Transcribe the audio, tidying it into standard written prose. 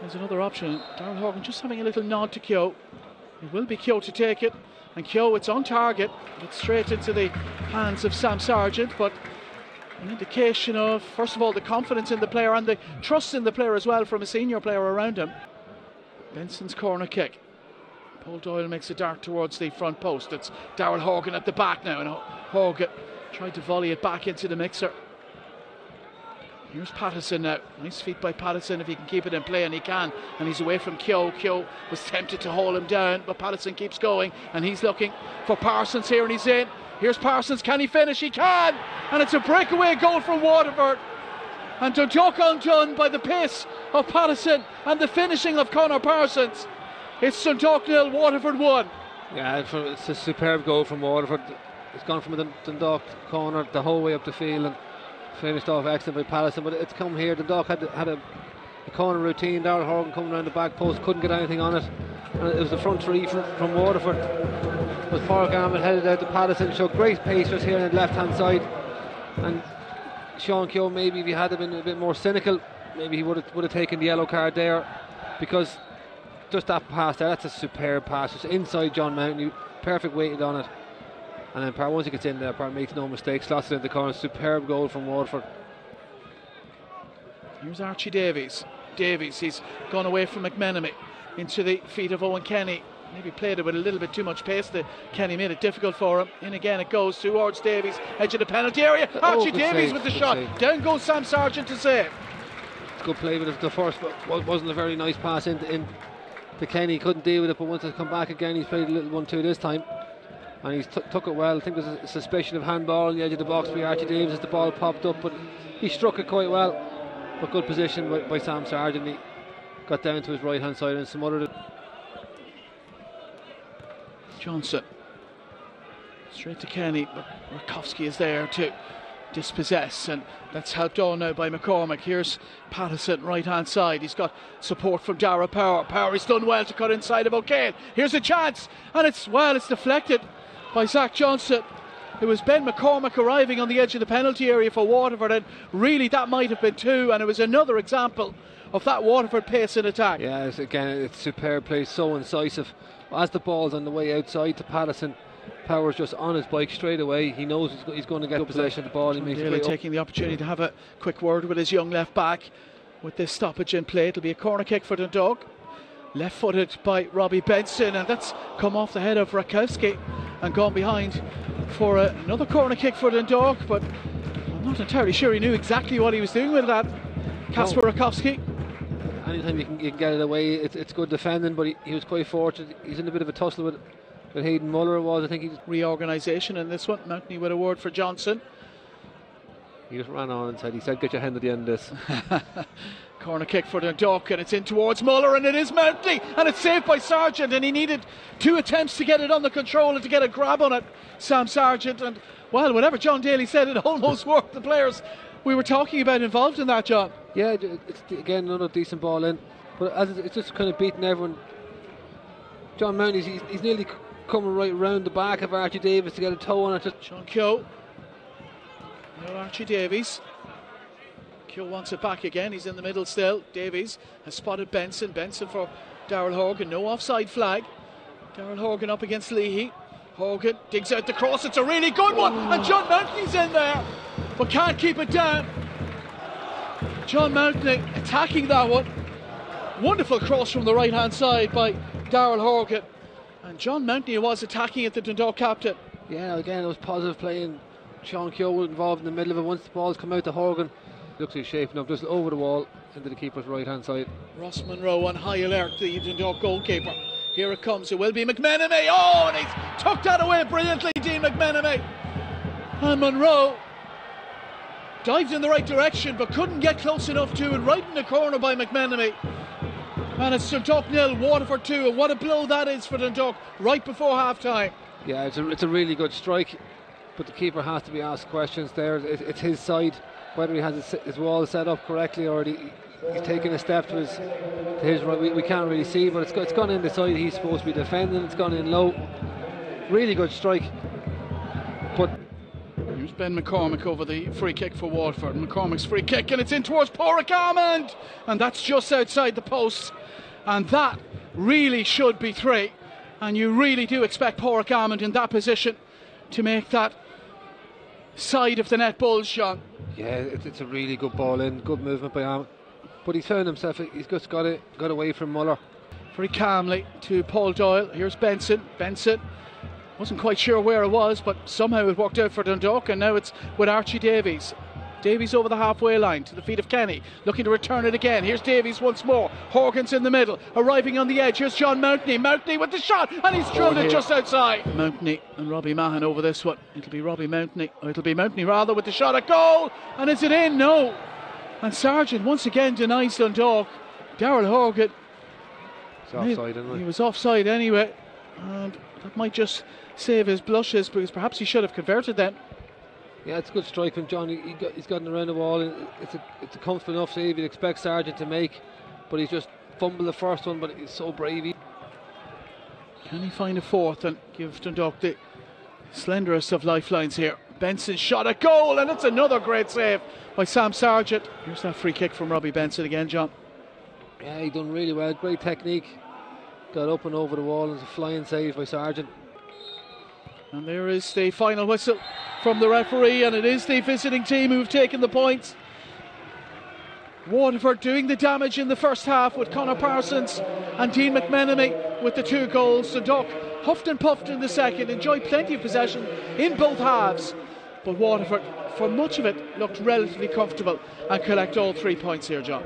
There's another option. Darryl Horgan just having a little nod to Keogh. It will be Keogh to take it. And Keogh, it's on target. It's straight into the hands of Sam Sargent, but an indication of, first of all, the confidence in the player and the trust in the player as well from a senior player around him. Benson's corner kick. Paul Doyle makes a dart towards the front post. It's Darryl Horgan at the back now, and Horgan tried to volley it back into the mixer. Here's Patterson now. Nice feet by Patterson if he can keep it in play, and he can. And he's away from Keogh. Keogh was tempted to haul him down, but Patterson keeps going, and he's looking for Parsons here, and he's in. Here's Parsons. Can he finish? He can! And it's a breakaway goal from Waterford. And Dundalk undone by the pace of Patterson and the finishing of Connor Parsons. It's Dundalk 0, Waterford 1. Yeah, it's a superb goal from Waterford. It's gone from the Dundalk corner the whole way up the field and finished off excellent by Patterson, but it's come here. Dundalk had a corner routine. Darryl Horgan coming around the back post, couldn't get anything on it, and it was the front three from Waterford, with Pádraig Amond headed out to Patterson. Showed great pacers here on the left hand side, and Sean Keogh, maybe if he had been a bit more cynical, maybe he would have taken the yellow card there, because just that pass there, that's a superb pass. It's inside John Mountney, perfect weighted on it. And then Power, once he gets in there, Power makes no mistake, slots it in the corner. Superb goal from Waterford. Here's Archie Davies. Davies, he's gone away from McMenemy into the feet of Owen Kenny. Maybe played it with a little bit too much pace. Kenny made it difficult for him. In again it goes towards Davies, edge of the penalty area. Archie Davies save, with the shot. Save. Down goes Sam Sargent to save. Good play with it the first, but wasn't a very nice pass in to Kenny. Couldn't deal with it, but once it's come back again, he's played a little 1-2 this time. And he took it well. I think there's a suspicion of handball on the edge of the box by Archie Davies as the ball popped up, but he struck it quite well. But good position by Sam Sargent. He got down to his right hand side and smothered it. Johnson straight to Kenny, but Rakowski is there to dispossess, and that's helped on now by McCormick. Here's Patterson, right hand side. He's got support from Dara Power. Power has done well to cut inside of O'Kane. Here's a chance, and it's deflected by Zach Johnson. It was Ben McCormick arriving on the edge of the penalty area for Waterford, and really that might have been two, and it was another example of that Waterford pace in attack. Yeah, it's superb play, so incisive. As the ball's on the way outside to Patterson, Power's just on his bike straight away. He knows he's going to get possession of the ball. He makes Daly taking the opportunity to have a quick word with his young left back. With this stoppage in play, it'll be a corner kick for Dundalk, left footed by Robbie Benson, and that's come off the head of Rakowski and gone behind for another corner kick for Dundalk, but I'm not entirely sure he knew exactly what he was doing with that. Kasper Rakowski. Anytime you can get it away, it's good defending, but he was quite fortunate. He's in a bit of a tussle with Hayden Muller. I think he's reorganisation in this one. Mountney with a word for Johnson. He just ran on and said, he said, get your hand at the end of this. Corner kick for Dundalk, and it's in towards Muller, and it is Mountney, and it's saved by Sargent, and he needed two attempts to get it under control and to get a grab on it, Sam Sargent, and well, whatever John Daly said, it almost worked. The players we were talking about involved in that, John. Yeah, it's again another decent ball in, but as it's just kind of beating everyone. John Mountney, he's nearly coming right round the back of Archie Davies to get a toe on it. Just Sean Keogh. No Archie Davies. Keogh wants it back again. He's in the middle still. Davies has spotted Benson. Benson for Darryl Horgan. No offside flag. Darryl Horgan up against Leahy. Horgan digs out the cross. It's a really good one. And John Mountney's in there, but can't keep it down. John Mountney attacking that one. Wonderful cross from the right hand side by Darryl Horgan. And John Mountney was attacking at the Dundalk captain. Yeah, again, it was positive playing. Sean Keogh was involved in the middle of it. Once the ball's come out to Horgan, looks like he's shaping up just over the wall into the keeper's right hand side. Ross Munro on high alert, the Dundalk goalkeeper. Here it comes. It will be McMenemy. Oh, and he's tucked that away brilliantly, Dean McMenemy. And Munro dived in the right direction but couldn't get close enough to it. Right in the corner by McMenemy. And it's Dundalk 0, Waterford 2, and what a blow that is for Dundalk right before half-time. Yeah, it's a really good strike, but the keeper has to be asked questions there. It's his side, whether he has his wall set up correctly or he's taking a step to his right. We can't really see, but it's gone in the side he's supposed to be defending. It's gone in low. Really good strike, but It was Ben McCormick over the free kick for Waterford. McCormick's free kick, and it's in towards Pádraig Amond, and that's just outside the post. And that really should be three. And you really do expect Pádraig Amond in that position to make that side of the net bulge, Sean. Yeah, it's a really good ball in, good movement by Amond. But he's turned himself, he's just got away from Muller. Very calmly to Paul Doyle. Here's Benson. Benson wasn't quite sure where it was, but somehow it worked out for Dundalk, and now it's with Archie Davies. Davies over the halfway line to the feet of Kenny, looking to return it again. Here's Davies once more. Horgan's in the middle, arriving on the edge. Here's John Mountney. Mountney with the shot, and he's drilled it just outside. Mountney and Robbie Mahan over this one. It'll be Robbie Mountney. Or it'll be Mountney rather with the shot at goal. And is it in? No. And Sargent once again denies Dundalk. Darryl Horgan. He's offside, isn't he? He was offside anyway. And that might just save his blushes, because perhaps he should have converted then. Yeah, it's a good strike from John. He's gotten around the wall, and it's a comfortable enough save you'd expect Sargent to make, but he's just fumbled the first one, but he's so brave. Can he find a fourth and give Dundalk the slenderest of lifelines here? Benson shot a goal, and it's another great save by Sam Sargent. Here's that free kick from Robbie Benson again, John. Yeah, he done really well, great technique. Got up and over the wall, and a flying save by Sargent. And there is the final whistle from the referee, and it is the visiting team who've taken the points. Waterford doing the damage in the first half with Connor Parsons and Dean McMenemy with the two goals. Dundalk huffed and puffed in the second, enjoyed plenty of possession in both halves, but Waterford for much of it looked relatively comfortable and collect all 3 points here, John.